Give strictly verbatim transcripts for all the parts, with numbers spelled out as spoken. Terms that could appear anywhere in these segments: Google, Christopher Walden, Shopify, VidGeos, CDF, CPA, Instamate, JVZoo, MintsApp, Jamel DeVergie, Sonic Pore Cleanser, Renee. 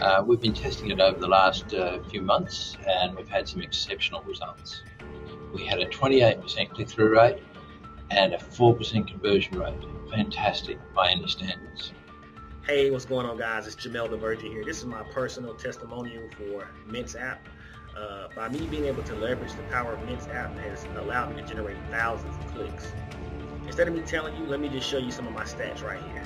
Uh, we've been testing it over the last uh, few months, and we've had some exceptional results. We had a twenty-eight percent click-through rate and a four percent conversion rate. Fantastic by any standards. Hey, what's going on, guys? It's Jamel DeVergie here. This is my personal testimonial for MintsApp. Uh, by me being able to leverage the power of MintsApp has allowed me to generate thousands of clicks. Instead of me telling you, let me just show you some of my stats right here.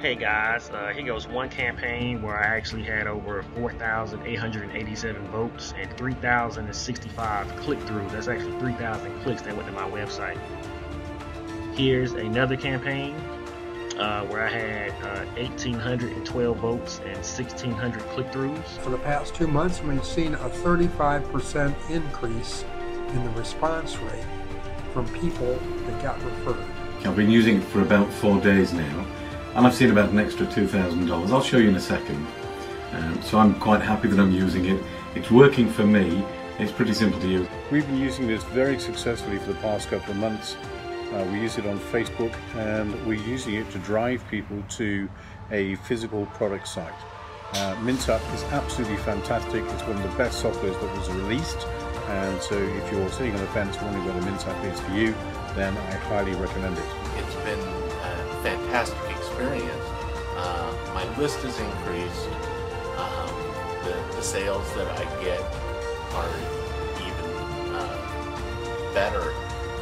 Hey guys, uh, here goes one campaign where I actually had over four thousand eight hundred eighty-seven votes and three thousand sixty-five click-throughs. That's actually three thousand clicks that went to my website. Here's another campaign uh, where I had uh, one thousand eight hundred twelve votes and one thousand six hundred click-throughs. For the past two months, we've seen a thirty-five percent increase in the response rate from people that got referred. I've been using it for about four days now, and I've seen about an extra two thousand dollars. I'll show you in a second. Um, so I'm quite happy that I'm using it. It's working for me. It's pretty simple to use. We've been using this very successfully for the past couple of months. Uh, we use it on Facebook, and we're using it to drive people to a physical product site. Uh, MintsApp is absolutely fantastic. It's one of the best softwares that was released. And so if you're sitting on the fence wondering whether MintsApp is for you, then I highly recommend it. It's been a fantastic experience. Uh, my list has increased. Um, the, the sales that I get are even uh, better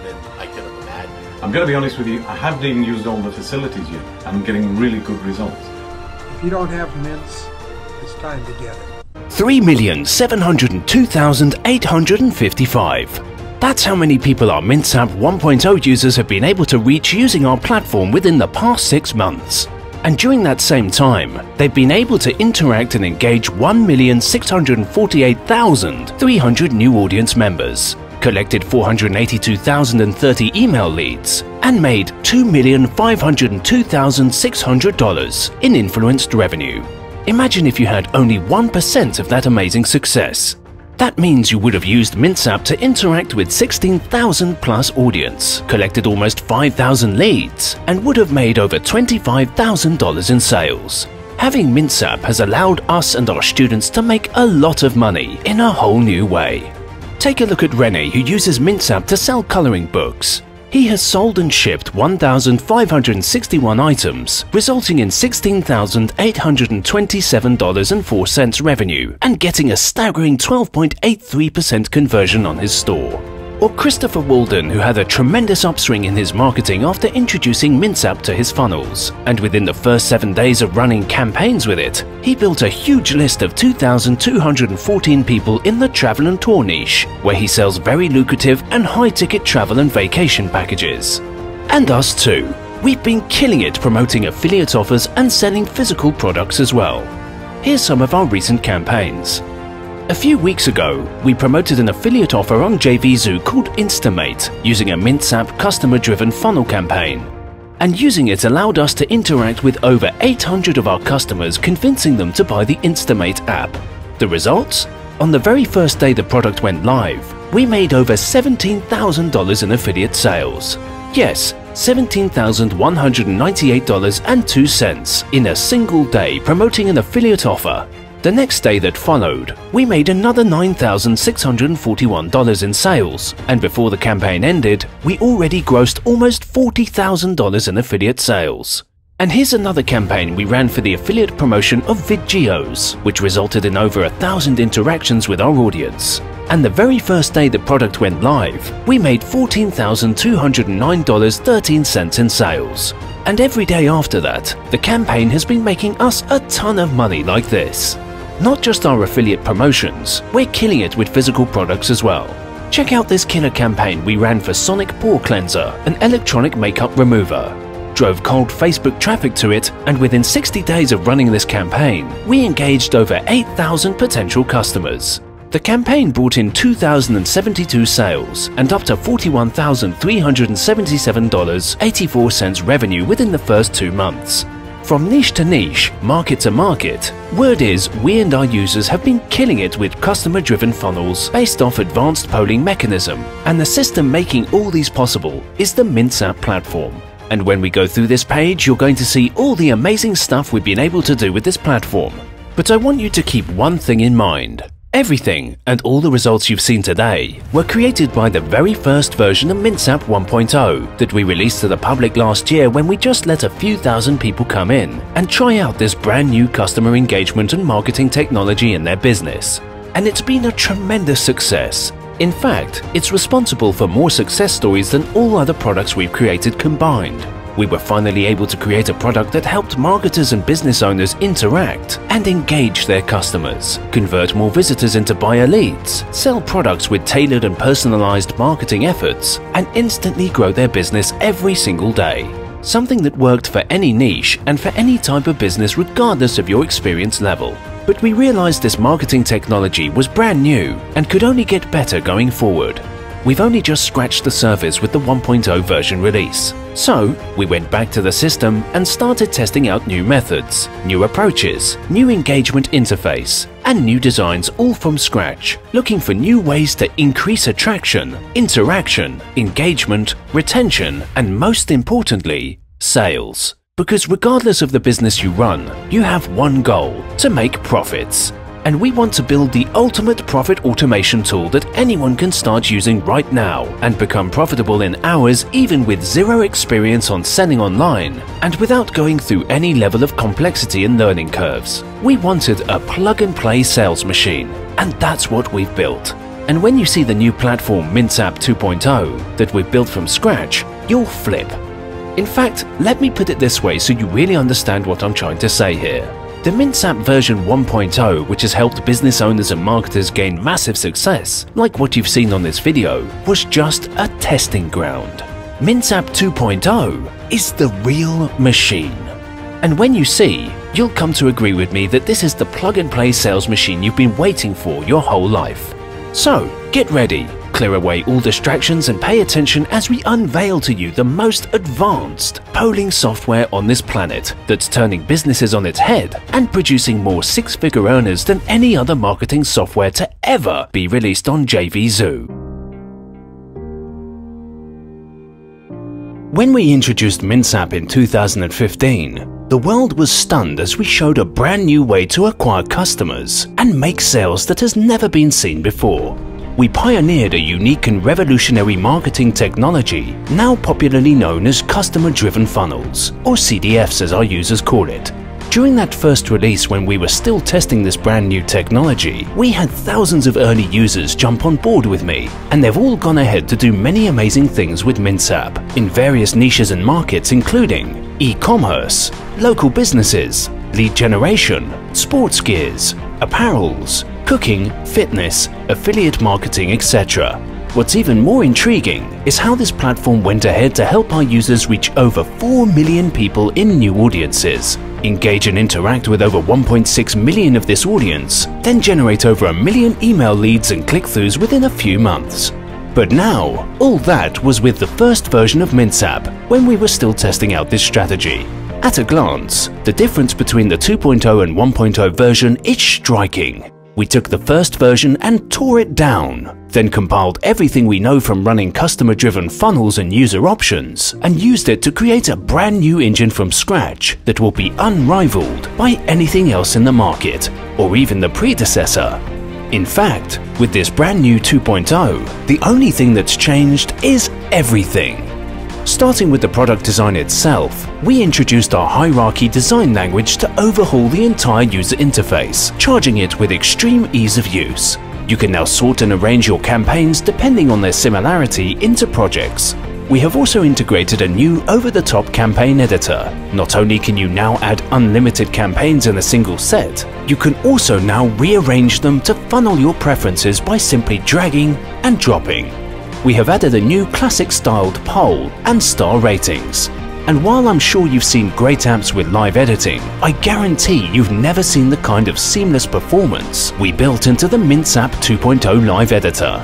than I could have imagined. I'm going to be honest with you, I haven't even used all the facilities yet, and I'm getting really good results. If you don't have Mints, it's time to get it. three million seven hundred two thousand eight hundred fifty-five. That's how many people our MintsApp one point oh users have been able to reach using our platform within the past six months. And during that same time, they've been able to interact and engage one million six hundred forty-eight thousand three hundred new audience members, collected four hundred eighty-two thousand thirty email leads, and made two million five hundred two thousand six hundred dollars in influenced revenue. Imagine if you had only one percent of that amazing success. That means you would have used MintsApp to interact with sixteen thousand plus audience, collected almost five thousand leads, and would have made over twenty-five thousand dollars in sales. Having MintsApp has allowed us and our students to make a lot of money in a whole new way. Take a look at Renee, who uses MintsApp to sell coloring books. He has sold and shipped one thousand five hundred sixty-one items, resulting in sixteen thousand eight hundred twenty-seven dollars and four cents revenue and getting a staggering twelve point eight three percent conversion on his store. Or Christopher Walden, who had a tremendous upswing in his marketing after introducing MintsApp to his funnels, and within the first seven days of running campaigns with it, he built a huge list of two thousand two hundred fourteen people in the travel and tour niche, where he sells very lucrative and high-ticket travel and vacation packages. And us too. We've been killing it promoting affiliate offers and selling physical products as well. Here's some of our recent campaigns. A few weeks ago, we promoted an affiliate offer on J V Zoo called Instamate using a MintsApp customer-driven funnel campaign. And using it allowed us to interact with over eight hundred of our customers, convincing them to buy the Instamate app. The results? On the very first day the product went live, we made over seventeen thousand dollars in affiliate sales. Yes, seventeen thousand one hundred ninety-eight dollars and two cents in a single day promoting an affiliate offer. The next day that followed, we made another nine thousand six hundred forty-one dollars in sales, and before the campaign ended, we already grossed almost forty thousand dollars in affiliate sales. And here's another campaign we ran for the affiliate promotion of VidGeos, which resulted in over a thousand interactions with our audience. And the very first day the product went live, we made fourteen thousand two hundred nine dollars and thirteen cents in sales. And every day after that, the campaign has been making us a ton of money like this. Not just our affiliate promotions, we're killing it with physical products as well. Check out this killer campaign we ran for Sonic Pore Cleanser, an electronic makeup remover. Drove cold Facebook traffic to it, and within sixty days of running this campaign, we engaged over eight thousand potential customers. The campaign brought in two thousand seventy-two sales and up to forty-one thousand three hundred seventy-seven dollars and eighty-four cents revenue within the first two months. From niche to niche, market to market, word is we and our users have been killing it with customer-driven funnels based off advanced polling mechanism, and the system making all these possible is the MintsApp platform. And when we go through this page, you're going to see all the amazing stuff we've been able to do with this platform. But I want you to keep one thing in mind. Everything and all the results you've seen today were created by the very first version of MintsApp one point oh that we released to the public last year, when we just let a few thousand people come in and try out this brand new customer engagement and marketing technology in their business. And it's been a tremendous success. In fact, it's responsible for more success stories than all other products we've created combined. We were finally able to create a product that helped marketers and business owners interact and engage their customers, convert more visitors into buyer leads, sell products with tailored and personalized marketing efforts, and instantly grow their business every single day. Something that worked for any niche and for any type of business, regardless of your experience level. But we realized this marketing technology was brand new and could only get better going forward. We've only just scratched the surface with the one point oh version release. So, we went back to the system and started testing out new methods, new approaches, new engagement interface, and new designs, all from scratch, looking for new ways to increase attraction, interaction, engagement, retention, and most importantly, sales. Because regardless of the business you run, you have one goal: to make profits. And we want to build the ultimate profit automation tool that anyone can start using right now and become profitable in hours, even with zero experience on selling online and without going through any level of complexity and learning curves. We wanted a plug-and-play sales machine, and that's what we've built. And when you see the new platform MintsApp two point oh that we've built from scratch, you'll flip. In fact, let me put it this way so you really understand what I'm trying to say here. The MintsApp version one point oh, which has helped business owners and marketers gain massive success, like what you've seen on this video, was just a testing ground. MintsApp two point oh is the real machine. And when you see, you'll come to agree with me that this is the plug-and-play sales machine you've been waiting for your whole life. So, get ready, clear away all distractions, and pay attention as we unveil to you the most advanced polling software on this planet that's turning businesses on its head and producing more six-figure earners than any other marketing software to ever be released on JVZoo. When we introduced MintsApp in two thousand fifteen, the world was stunned as we showed a brand new way to acquire customers and make sales that has never been seen before. We pioneered a unique and revolutionary marketing technology now popularly known as customer-driven funnels, or C D Fs as our users call it. During that first release, when we were still testing this brand new technology, we had thousands of early users jump on board with me, and they've all gone ahead to do many amazing things with MintsApp in various niches and markets, including e-commerce, local businesses, lead generation, sports gears, apparels, cooking, fitness, affiliate marketing, et cetera. What's even more intriguing is how this platform went ahead to help our users reach over four million people in new audiences, engage and interact with over one point six million of this audience, then generate over a million email leads and click-throughs within a few months. But now, all that was with the first version of MintsApp, when we were still testing out this strategy. At a glance, the difference between the two point oh and one point oh version is striking. We took the first version and tore it down, then compiled everything we know from running customer-driven funnels and user options, and used it to create a brand new engine from scratch that will be unrivaled by anything else in the market, or even the predecessor. In fact, with this brand new two point oh, the only thing that's changed is everything. Starting with the product design itself, we introduced our hierarchy design language to overhaul the entire user interface, charging it with extreme ease of use. You can now sort and arrange your campaigns depending on their similarity into projects. We have also integrated a new over-the-top campaign editor. Not only can you now add unlimited campaigns in a single set, you can also now rearrange them to funnel your preferences by simply dragging and dropping. We have added a new classic-styled poll and star ratings. And while I'm sure you've seen great apps with live editing, I guarantee you've never seen the kind of seamless performance we built into the MintsApp two point oh live editor.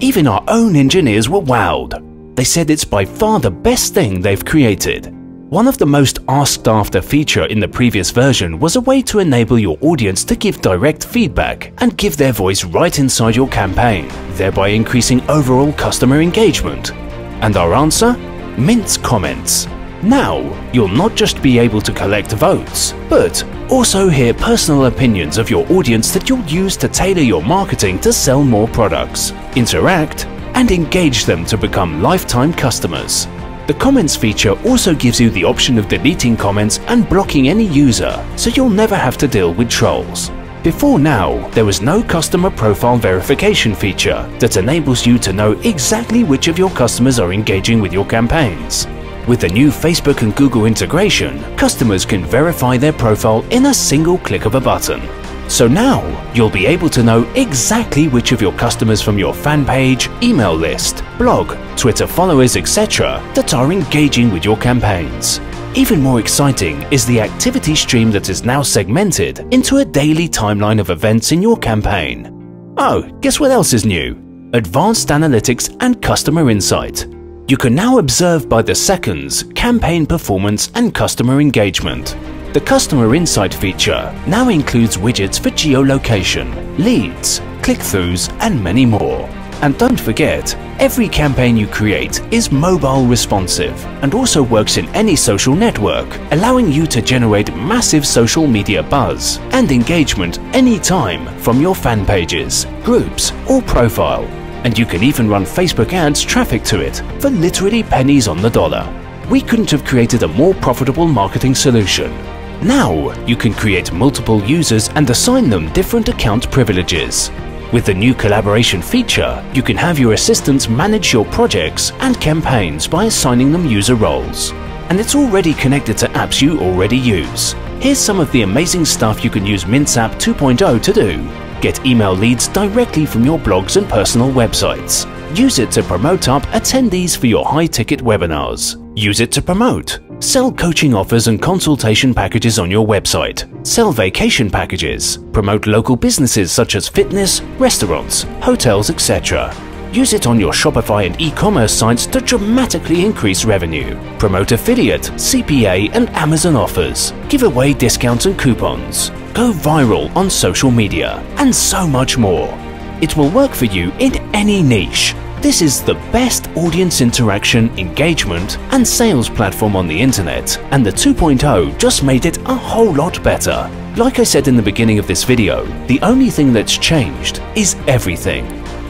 Even our own engineers were wowed. They said it's by far the best thing they've created. One of the most asked-after feature in the previous version was a way to enable your audience to give direct feedback and give their voice right inside your campaign, thereby increasing overall customer engagement. And our answer? Mint's comments. Now, you'll not just be able to collect votes, but also hear personal opinions of your audience that you'll use to tailor your marketing to sell more products, interact, and engage them to become lifetime customers. The comments feature also gives you the option of deleting comments and blocking any user, so you'll never have to deal with trolls. Before now, there was no customer profile verification feature that enables you to know exactly which of your customers are engaging with your campaigns. With the new Facebook and Google integration, customers can verify their profile in a single click of a button. So now, you'll be able to know exactly which of your customers from your fan page, email list, blog, Twitter followers, et cetera that are engaging with your campaigns. Even more exciting is the activity stream that is now segmented into a daily timeline of events in your campaign. Oh, guess what else is new? Advanced analytics and customer insight. You can now observe by the seconds campaign performance and customer engagement. The customer insight feature now includes widgets for geolocation, leads, click-throughs, and many more. And don't forget, every campaign you create is mobile responsive and also works in any social network, allowing you to generate massive social media buzz and engagement anytime from your fan pages, groups, or profile. And you can even run Facebook ads traffic to it for literally pennies on the dollar. We couldn't have created a more profitable marketing solution. Now, you can create multiple users and assign them different account privileges. With the new collaboration feature, you can have your assistants manage your projects and campaigns by assigning them user roles. And it's already connected to apps you already use. Here's some of the amazing stuff you can use MintsApp two point oh to do. Get email leads directly from your blogs and personal websites. Use it to promote up attendees for your high-ticket webinars. Use it to promote. Sell coaching offers and consultation packages on your website. Sell vacation packages. Promote local businesses such as fitness, restaurants, hotels, et cetera. Use it on your Shopify and e-commerce sites to dramatically increase revenue. Promote affiliate, C P A and Amazon offers. Give away discounts and coupons. Go viral on social media. And so much more. It will work for you in any niche. This is the best audience interaction, engagement, and sales platform on the internet, and the two point oh just made it a whole lot better. Like I said in the beginning of this video, the only thing that's changed is everything.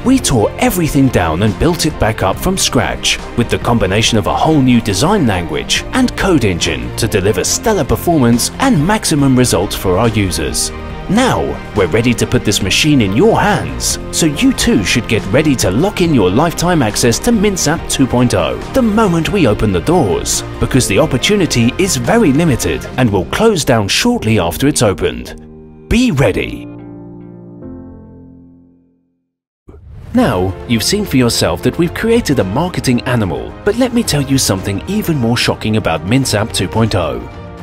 We tore everything down and built it back up from scratch, with the combination of a whole new design language and code engine to deliver stellar performance and maximum results for our users. Now, we're ready to put this machine in your hands, so you too should get ready to lock in your lifetime access to MintsApp two point oh the moment we open the doors, because the opportunity is very limited and will close down shortly after it's opened. Be ready! Now, you've seen for yourself that we've created a marketing animal, but let me tell you something even more shocking about MintsApp two point oh.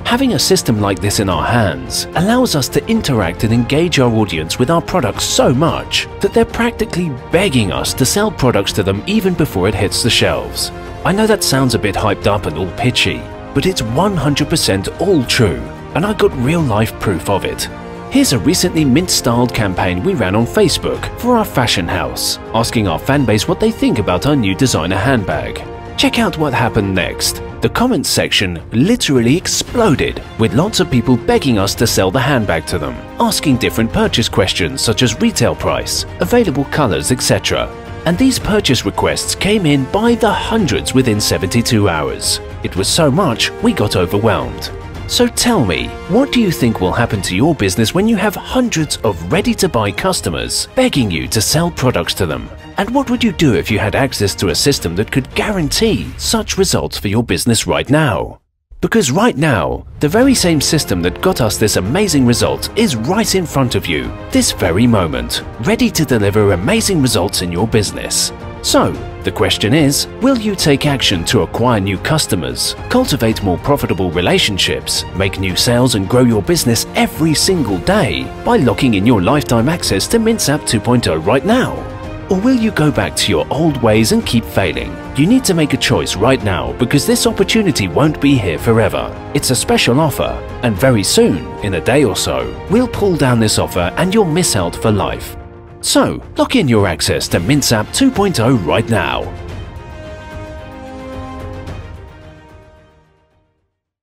Having a system like this in our hands allows us to interact and engage our audience with our products so much that they're practically begging us to sell products to them even before it hits the shelves. I know that sounds a bit hyped up and all pitchy, but it's one hundred percent all true, and I got real-life proof of it. Here's a recently Mint-styled campaign we ran on Facebook for our fashion house, asking our fanbase what they think about our new designer handbag. Check out what happened next. The comments section literally exploded, with lots of people begging us to sell the handbag to them, asking different purchase questions such as retail price, available colors, et cetera. And these purchase requests came in by the hundreds within seventy-two hours. It was so much, we got overwhelmed. So tell me, what do you think will happen to your business when you have hundreds of ready-to-buy customers begging you to sell products to them? And what would you do if you had access to a system that could guarantee such results for your business right now? Because right now, the very same system that got us this amazing result is right in front of you, this very moment, ready to deliver amazing results in your business. So, the question is, will you take action to acquire new customers, cultivate more profitable relationships, make new sales and grow your business every single day by locking in your lifetime access to MintsApp two point oh right now? Or will you go back to your old ways and keep failing? You need to make a choice right now, because this opportunity won't be here forever. It's a special offer, and very soon, in a day or so, we'll pull down this offer and you'll miss out for life. So, lock in your access to MintsApp two point oh right now.